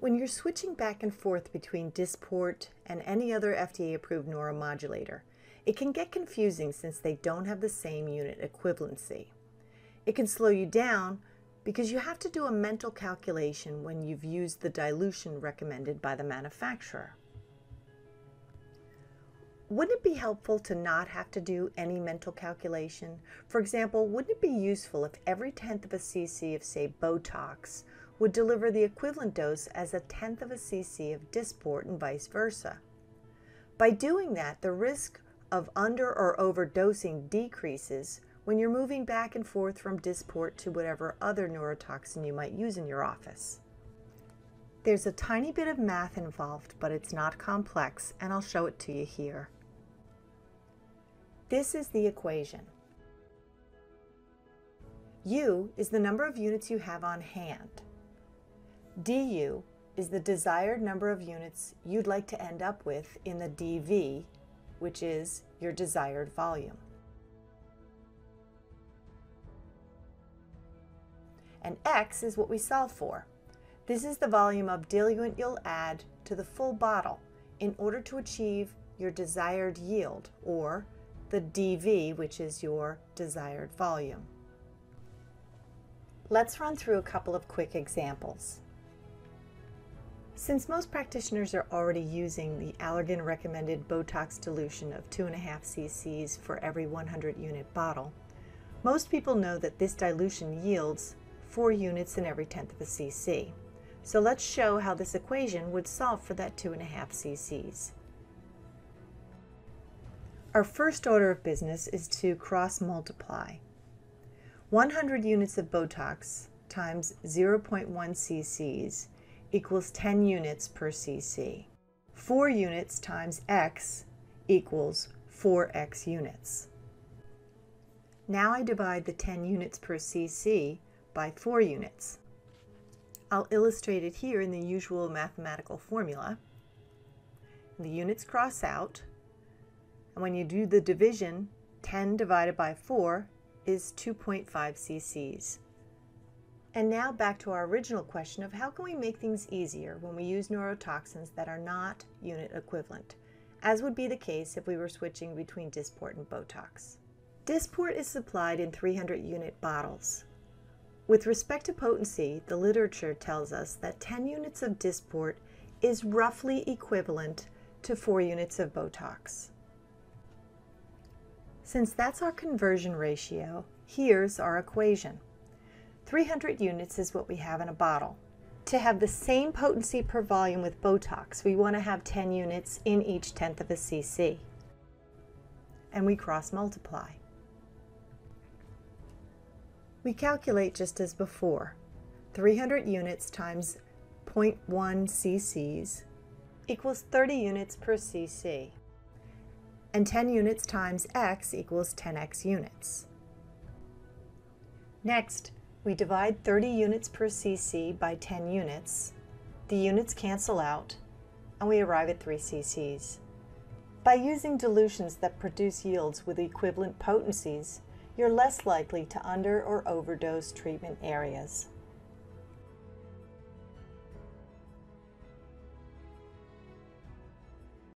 When you're switching back and forth between Dysport and any other FDA-approved neuromodulator, it can get confusing since they don't have the same unit equivalency. It can slow you down because you have to do a mental calculation when you've used the dilution recommended by the manufacturer. Wouldn't it be helpful to not have to do any mental calculation? For example, wouldn't it be useful if every 1/10 of a cc of, say, Botox would deliver the equivalent dose as a 1/10 of a cc of Dysport and vice versa? By doing that, the risk of under or overdosing decreases when you're moving back and forth from Dysport to whatever other neurotoxin you might use in your office. There's a tiny bit of math involved, but it's not complex, and I'll show it to you here. This is the equation. U is the number of units you have on hand. DU is the desired number of units you'd like to end up with in the DV, which is your desired volume. And X is what we solve for. This is the volume of diluent you'll add to the full bottle in order to achieve your desired yield, or the DV, which is your desired volume. Let's run through a couple of quick examples. Since most practitioners are already using the Allergan recommended Botox dilution of 2.5 cc's for every 100 unit bottle, most people know that this dilution yields 4 units in every 1/10 of a cc. So let's show how this equation would solve for that 2.5 cc's. Our first order of business is to cross multiply 100 units of Botox times 0.1 cc's equals 10 units per cc. 4 units times X equals 4X units. Now I divide the 10 units per cc by 4 units. I'll illustrate it here in the usual mathematical formula. The units cross out, and when you do the division, 10 divided by 4 is 2.5 cc's. And now back to our original question of how can we make things easier when we use neurotoxins that are not unit equivalent, as would be the case if we were switching between Dysport and Botox. Dysport is supplied in 300 unit bottles. With respect to potency, the literature tells us that 10 units of Dysport is roughly equivalent to 4 units of Botox. Since that's our conversion ratio, here's our equation. 300 units is what we have in a bottle. To have the same potency per volume with Botox, we want to have 10 units in each 1/10 of a cc. And we cross multiply. We calculate just as before. 300 units times 0.1 cc's equals 30 units per cc, and 10 units times X equals 10X units. Next, we divide 30 units per cc by 10 units. The units cancel out, and we arrive at 3 cc's. By using dilutions that produce yields with equivalent potencies, you're less likely to under or overdose treatment areas.